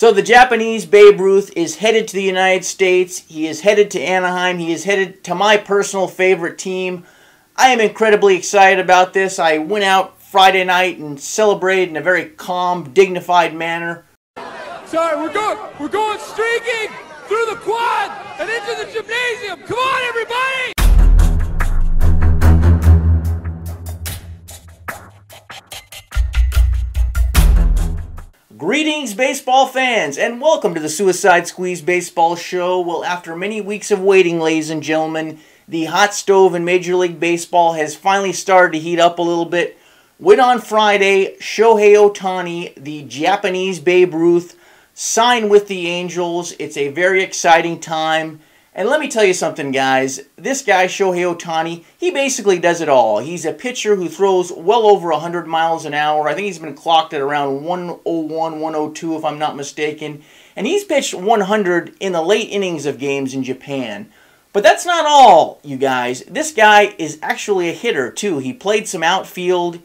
So the Japanese Babe Ruth is headed to the United States. He is headed to Anaheim. He is headed to my personal favorite team. I am incredibly excited about this. I went out Friday night and celebrated in a very calm, dignified manner. Sorry, we're going streaking through the quad and into the gymnasium. Come on, everybody! Greetings, baseball fans, and welcome to the Suicide Squeeze Baseball Show. Well, after many weeks of waiting, ladies and gentlemen, the hot stove in Major League Baseball has finally started to heat up a little bit. When on Friday, Shohei Ohtani, the Japanese Babe Ruth, signed with the Angels. It's a very exciting time. And let me tell you something, guys. This guy, Shohei Ohtani, he basically does it all. He's a pitcher who throws well over 100 miles an hour. I think he's been clocked at around 101, 102, if I'm not mistaken. And he's pitched 100 in the late innings of games in Japan. But that's not all, you guys. This guy is actually a hitter, too. He played some outfield,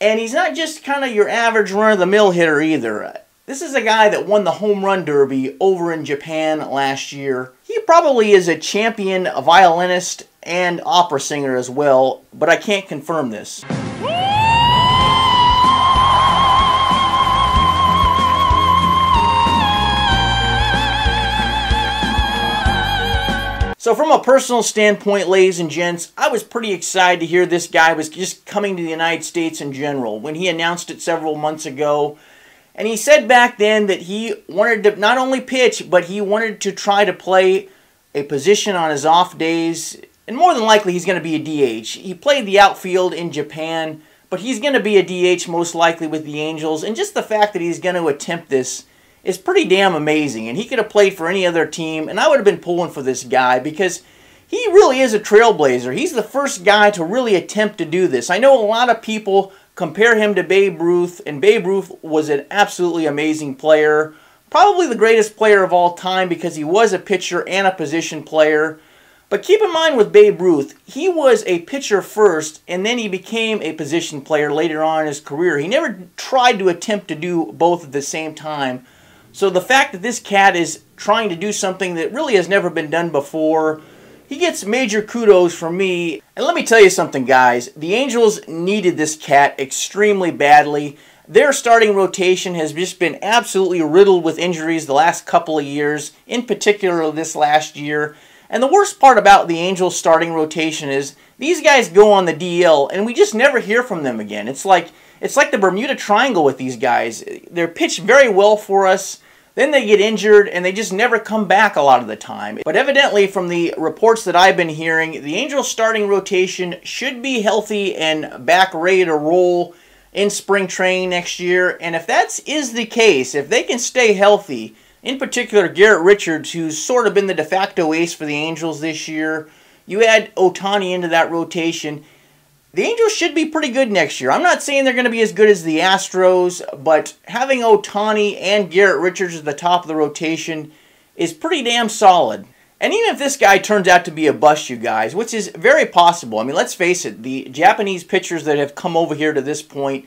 and he's not just kind of your average run-of-the-mill hitter either. This is a guy that won the home run derby over in Japan last year. He probably is a champion, a violinist, and opera singer as well, but I can't confirm this. So from a personal standpoint, ladies and gents, I was pretty excited to hear this guy was just coming to the United States in general. When he announced it several months ago, and he said back then that he wanted to not only pitch, but he wanted to try to play a position on his off days. And more than likely, he's going to be a DH. He played the outfield in Japan, but he's going to be a DH most likely with the Angels. And just the fact that he's going to attempt this is pretty damn amazing. And he could have played for any other team, and I would have been pulling for this guy because he really is a trailblazer. He's the first guy to really attempt to do this. I know a lot of people compare him to Babe Ruth, and Babe Ruth was an absolutely amazing player, probably the greatest player of all time because he was a pitcher and a position player. But keep in mind with Babe Ruth, he was a pitcher first, and then he became a position player later on in his career. He never tried to attempt to do both at the same time. So the fact that this cat is trying to do something that really has never been done before, he gets major kudos from me. And let me tell you something, guys. The Angels needed this cat extremely badly. Their starting rotation has just been absolutely riddled with injuries the last couple of years, in particular this last year. And the worst part about the Angels' starting rotation is these guys go on the DL and we just never hear from them again. It's like the Bermuda Triangle with these guys. They're pitched very well for us. Then they get injured, and they just never come back a lot of the time. But evidently, from the reports that I've been hearing, the Angels' starting rotation should be healthy and back ready to roll in spring training next year. And if that is the case, if they can stay healthy, in particular Garrett Richards, who's sort of been the de facto ace for the Angels this year, you add Ohtani into that rotation, the Angels should be pretty good next year. I'm not saying they're going to be as good as the Astros, but having Ohtani and Garrett Richards at the top of the rotation is pretty damn solid. And even if this guy turns out to be a bust, you guys, which is very possible. I mean, let's face it, the Japanese pitchers that have come over here to this point,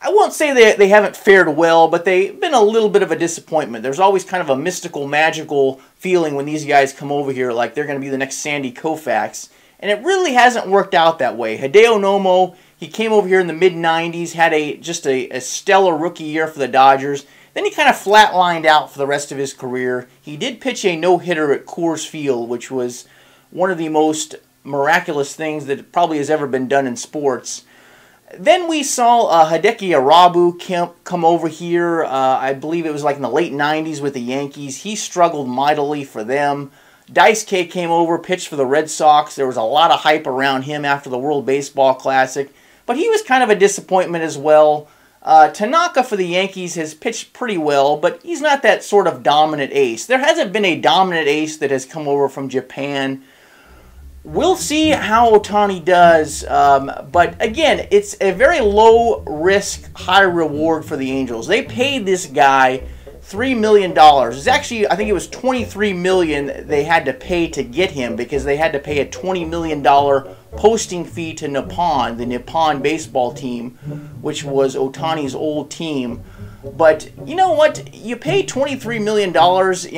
I won't say they haven't fared well, but they've been a little bit of a disappointment. There's always kind of a mystical, magical feeling when these guys come over here, like they're going to be the next Sandy Koufax. And it really hasn't worked out that way. Hideo Nomo, he came over here in the mid-90s, had just a stellar rookie year for the Dodgers. Then he kind of flatlined out for the rest of his career. He did pitch a no-hitter at Coors Field, which was one of the most miraculous things that probably has ever been done in sports. Then we saw Hideki Arabu Kemp come over here. I believe it was like in the late 90s with the Yankees. He struggled mightily for them. Dice K came over, pitched for the Red Sox. There was a lot of hype around him after the World Baseball Classic, but he was kind of a disappointment as well. Tanaka for the Yankees has pitched pretty well, but he's not that sort of dominant ace. There hasn't been a dominant ace that has come over from Japan. We'll see how Ohtani does, but again, it's a very low-risk, high-reward for the Angels. They paid this guy $3 million. It's actually, I think it was $23 million they had to pay to get him because they had to pay a $20 million posting fee to Nippon, the Nippon baseball team, which was Ohtani's old team. But you know what? You pay $23 million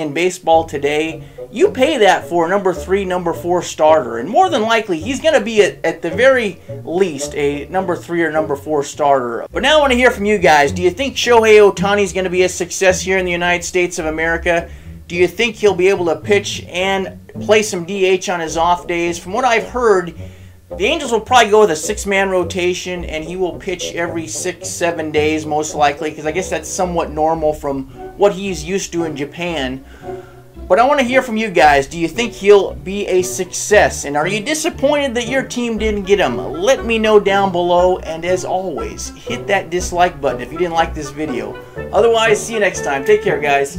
in baseball today. You pay that for a number three, number four starter. And more than likely, he's going to be, at the very least, a number three or number four starter. But now I want to hear from you guys. Do you think Shohei Ohtani is going to be a success here in the United States of America? Do you think he'll be able to pitch and play some DH on his off days? From what I've heard, the Angels will probably go with a six-man rotation, and he will pitch every six, 7 days most likely, because I guess that's somewhat normal from what he's used to in Japan. But I want to hear from you guys. Do you think he'll be a success? And are you disappointed that your team didn't get him? Let me know down below. And as always, hit that dislike button if you didn't like this video. Otherwise, see you next time. Take care, guys.